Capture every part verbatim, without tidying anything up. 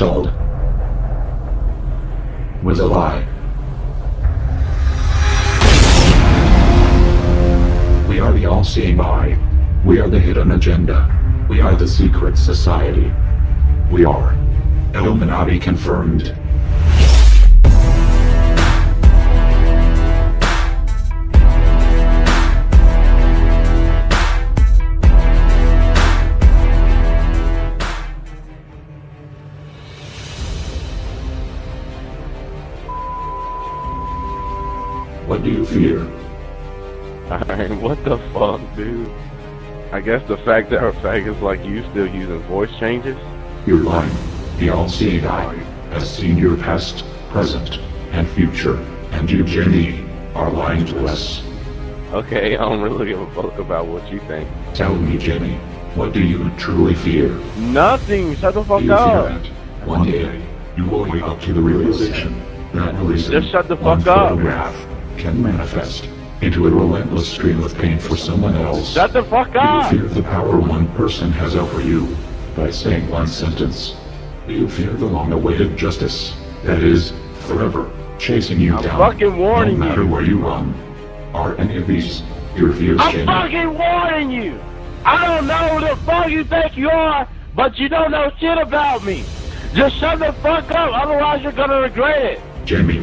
told was a lie. We are the all-seeing eye. We are the hidden agenda. We are the secret society. We are Illuminati confirmed. What do you fear? Alright, what the fuck, dude? I guess the fact that our faggots like you still using voice changes? You're lying. The all-seeing eye has seen your past, present, and future, and you, Jenny, are lying to us. Okay, I don't really give a fuck about what you think. Tell me, Jenny, what do you truly fear? Nothing! Shut the fuck up! One day, you will wake up to the realization that reason just shut the fuck up! Can manifest into a relentless stream of pain for someone else. Shut the fuck up! Do you fear the power one person has over you by saying one sentence? Do you fear the long-awaited justice that is forever chasing you I'm down? I'm fucking warning you. No matter you. Where you run, are any of these your fears? I'm Jenny? Fucking warning you. I don't know who the fuck you think you are, but you don't know shit about me. Just shut the fuck up, otherwise you're gonna regret it. Jamie.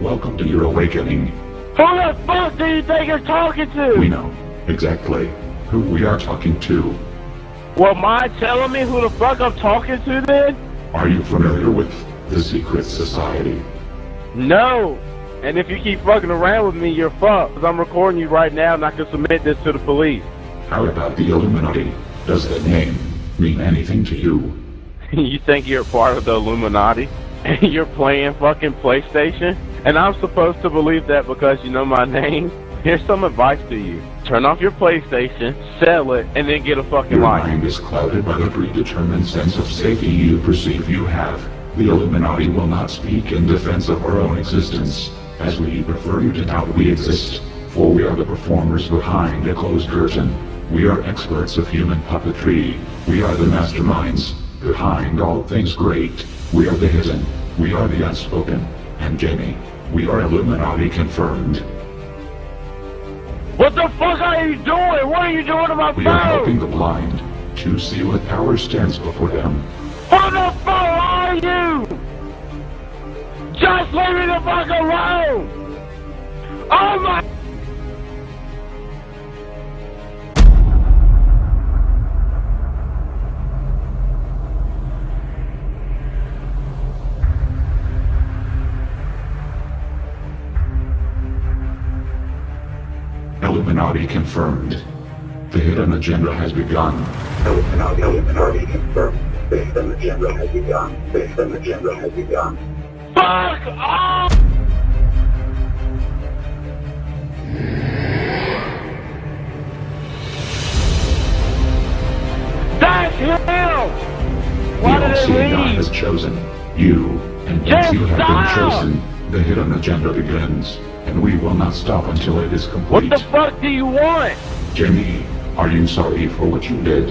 Welcome to your awakening. Who the fuck do you think you're talking to? We know exactly who we are talking to. Well, mind telling me who the fuck I'm talking to then? Are you familiar with the secret society? No. And if you keep fucking around with me, you're fucked. Because I'm recording you right now and I can submit this to the police. How about the Illuminati? Does that name mean anything to you? You think you're part of the Illuminati? And you're playing fucking PlayStation? And I'm supposed to believe that because you know my name? Here's some advice to you. Turn off your PlayStation, sell it, and then get a fucking your life. Your mind is clouded by the predetermined sense of safety you perceive you have. The Illuminati will not speak in defense of our own existence, as we prefer you to doubt we exist, for we are the performers behind a closed curtain. We are experts of human puppetry. We are the masterminds behind all things great. We are the hidden. We are the unspoken. And Jamie, we are Illuminati confirmed. What the fuck are you doing? What are you doing to my phone? We are helping the blind to see what power stands before them. Who the fuck are you? Just leave me the fuck alone! Oh my... Illuminati confirmed. The hidden agenda has begun. Illuminati, Illuminati confirmed. The hidden agenda has begun. The hidden agenda has begun. Fuck off! That's him! Why did they leave? The all-seeing has chosen you, and once you have been chosen, the hidden agenda begins. And we will not stop until it is complete. What the fuck do you want? Jamie, are you sorry for what you did?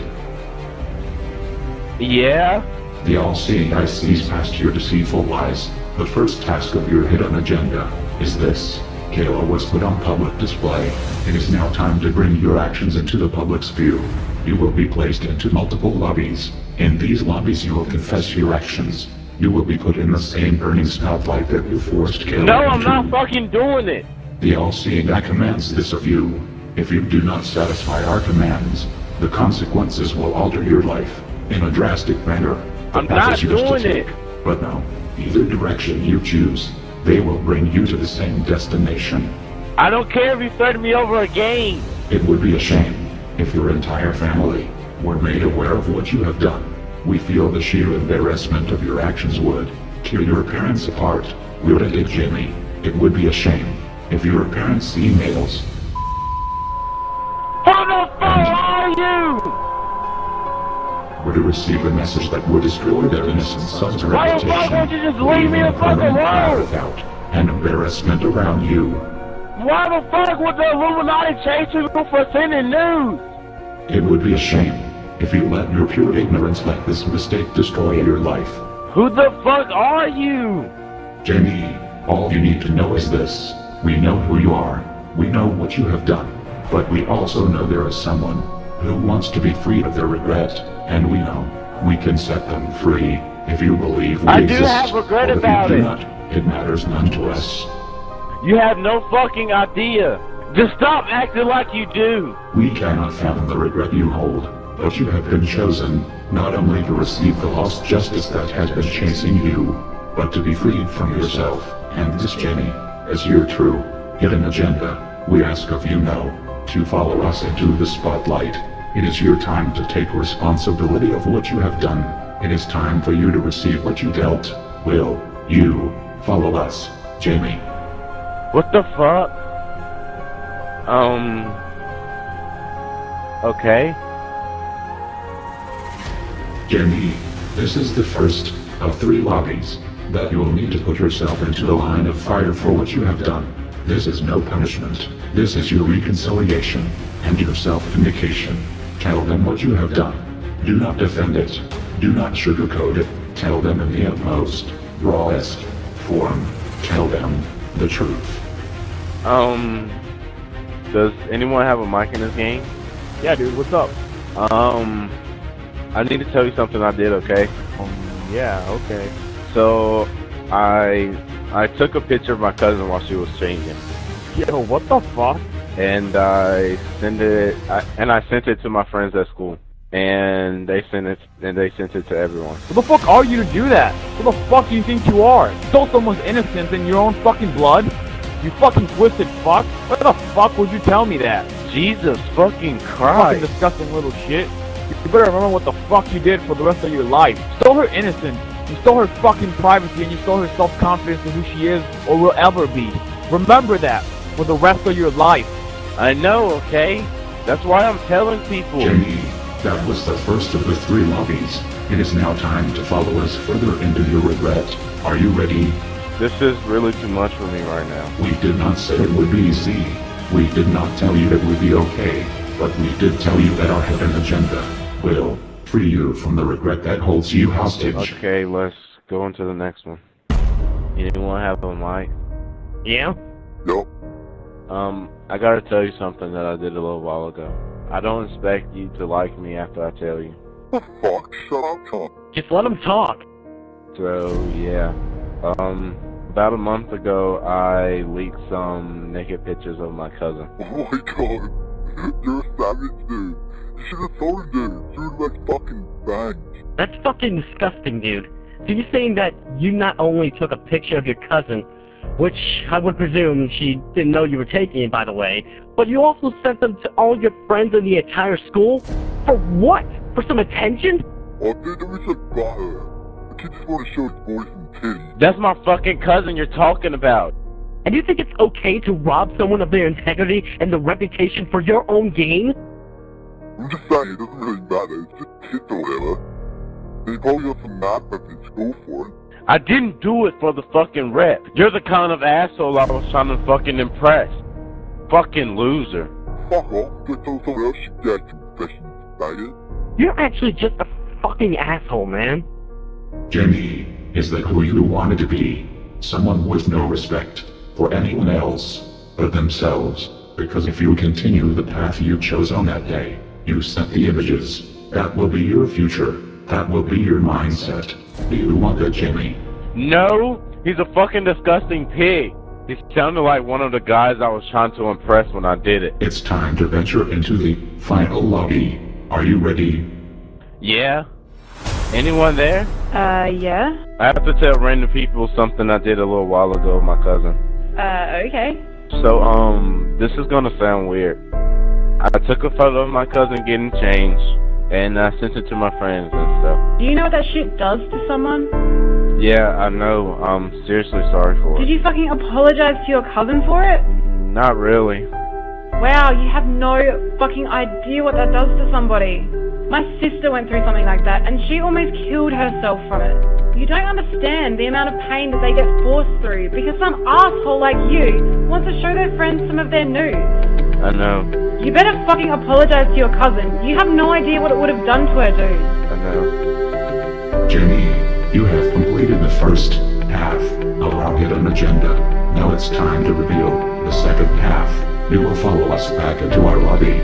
Yeah? The all-seeing eye sees past your deceitful lies. The first task of your hidden agenda is this. Kayla was put on public display. It is now time to bring your actions into the public's view. You will be placed into multiple lobbies. In these lobbies you will confess your actions. You will be put in the same burning spotlight that you forced Kayla. No, I'm not fucking doing it! The all-seeing eye commands this of you. If you do not satisfy our commands, the consequences will alter your life in a drastic manner. I'm not doing it! But no, either direction you choose, they will bring you to the same destination. I don't care if you threaten me over again! It would be a shame if your entire family were made aware of what you have done. We feel the sheer embarrassment of your actions would tear your parents apart, wouldn't it, Jamie? It would be a shame if your parents' emails. Who the fuck are you? Were to receive a message that would destroy their innocent son's reputation. Why the fuck won't you just leave me the fuck alone? Without an embarrassment around you. Why the fuck would the Illuminati chase you for sending news? It would be a shame if you let your pure ignorance let this mistake destroy your life. Who the fuck are you? Jamie, all you need to know is this. We know who you are. We know what you have done. But we also know there is someone who wants to be free of their regret. And we know we can set them free if you believe we I exist. I do have regret about it. Not, it matters none to us. You have no fucking idea. Just stop acting like you do. We cannot fathom the regret you hold. But you have been chosen, not only to receive the lost justice that has been chasing you, but to be freed from yourself. And this, Jamie, is your true hidden agenda. We ask of you now to follow us into the spotlight. It is your time to take responsibility of what you have done. It is time for you to receive what you dealt. Will you follow us, Jamie? What the fuck? Um... Okay. Jamie, this is the first of three lobbies that you will need to put yourself into the line of fire for what you have done. This is no punishment. This is your reconciliation and your self-vindication. Tell them what you have done. Do not defend it. Do not sugarcoat it. Tell them in the utmost, rawest form. Tell them the truth. Um, does anyone have a mic in this game? Yeah, dude, what's up? Um, I need to tell you something I did, okay? Um, yeah, okay. So, I I took a picture of my cousin while she was changing. Yo, what the fuck? And I sent it, I, and I sent it to my friends at school, and they sent it, and they sent it to everyone. What the fuck are you to do that? What the fuck do you think you are? Stole someone's innocence in your own fucking blood? You fucking twisted fuck? What the fuck would you tell me that? Jesus fucking Christ! Fucking disgusting little shit. You better remember what the fuck you did for the rest of your life. You stole her innocence, you stole her fucking privacy, and you stole her self-confidence in who she is or will ever be. Remember that for the rest of your life. I know, okay? That's why I'm telling people. Jamie, that was the first of the three lobbies. It is now time to follow us further into your regret. Are you ready? This is really too much for me right now. We did not say it would be easy. We did not tell you it would be okay. But we did tell you that our hidden agenda will free you from the regret that holds you hostage. Okay, let's go into the next one. Anyone have a mic? Yeah? Nope. Um, I gotta tell you something that I did a little while ago. I don't expect you to like me after I tell you. What the fuck? Shut up, talk. Just let him talk. So, yeah. Um... About a month ago, I leaked some naked pictures of my cousin. Oh my god, you're a savage dude. You should have told him, dude. Dude, like fucking bangs. That's fucking disgusting, dude. So you're saying that you not only took a picture of your cousin, which I would presume she didn't know you were taking it, by the way, but you also sent them to all your friends in the entire school? For what? For some attention? Oh, dude, we should buy her. I just want to show his boys and titties. That's my fucking cousin you're talking about. And you think it's okay to rob someone of their integrity and their reputation for your own gain? I'm just saying, it doesn't really matter. It's just kids or whatever. They probably got some madmen in school for it. I didn't do it for the fucking rep. You're the kind of asshole I was trying to fucking impress. Fucking loser. Fuck off. Go tell someone else you got confessions, faggot. You're actually just a fucking asshole, man. Jamie, is that who you wanted to be? Someone with no respect for anyone else but themselves. Because if you continue the path you chose on that day, you sent the images. That will be your future. That will be your mindset. Do you want that, Jamie? No! He's a fucking disgusting pig. He sounded like one of the guys I was trying to impress when I did it. It's time to venture into the final lobby. Are you ready? Yeah. Anyone there? Uh, yeah? I have to tell random people something I did a little while ago with my cousin. Uh, okay. So, um, this is gonna sound weird. I took a photo of my cousin getting changed, and I sent it to my friends and stuff. Do you know what that shit does to someone? Yeah, I know. I'm seriously sorry for it. Did you fucking apologize to your cousin for it? Not really. Wow, you have no fucking idea what that does to somebody. My sister went through something like that, and she almost killed herself from it. You don't understand the amount of pain that they get forced through, because some asshole like you wants to show their friends some of their nudes. I know. You better fucking apologize to your cousin. You have no idea what it would have done to her, dude. I know. Jamie, You have completed the first half of our hidden agenda. Now it's time to reveal the second half. You will follow us back into our lobby.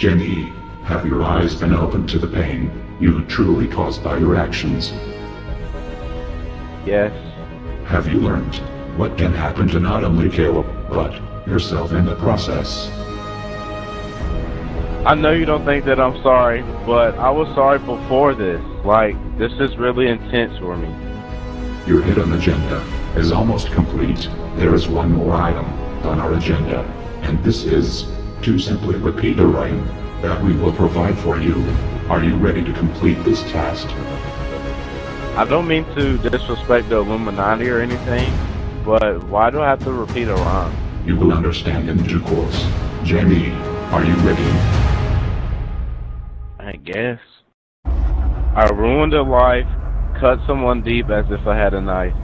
Jenny, have your eyes been open to the pain you truly caused by your actions? Yes. Have you learned what can happen to not only Caleb, but yourself in the process? I know you don't think that I'm sorry, but I was sorry before this. Like, this is really intense for me. Your hidden agenda is almost complete. There is one more item on our agenda, and this is to simply repeat a rhyme that we will provide for you. Are you ready to complete this task? I don't mean to disrespect the Illuminati or anything, but why do I have to repeat a rhyme? You will understand in due course. Jenny, are you ready? I guess. I ruined a life, cut someone deep as if I had a knife.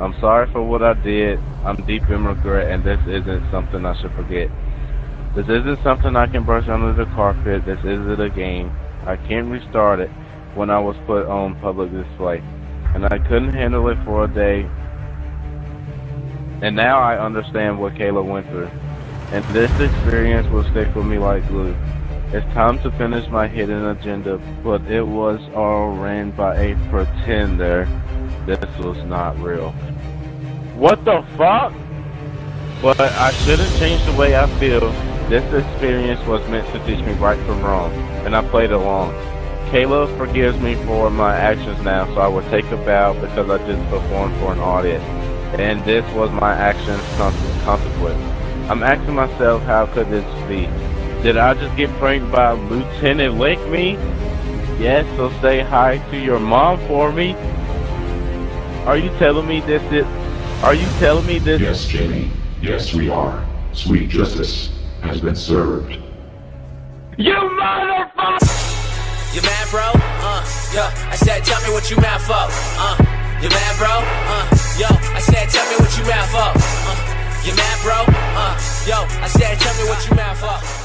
I'm sorry for what I did. I'm deep in regret, and this isn't something I should forget. This isn't something I can brush under the carpet. This isn't a game. I can't restart it when I was put on public display, and I couldn't handle it for a day. And now I understand what Caleb went through, and this experience will stick with me like glue. It's time to finish my hidden agenda, but it was all ran by a pretender. This was not real. What the fuck? But I shouldn't change the way I feel. This experience was meant to teach me right from wrong, and I played along. Caleb forgives me for my actions now, so I will take a bow because I just performed for an audience. And this was my action's consequence. I'm asking myself, how could this be? Did I just get pranked by Lieutenant Lickme? Yes, so say hi to your mom for me. Are you telling me this is... Are you telling me this... Yes, Jenny. Yes, we are. Sweet justice has been served. You motherfucker! You mad, bro? Uh, yo. I said, tell me what you mad for. Uh, you mad, bro? Uh, yo. I said, tell me what you mad for. Uh, you mad, bro? Uh, yo. I said, tell me what you mad for.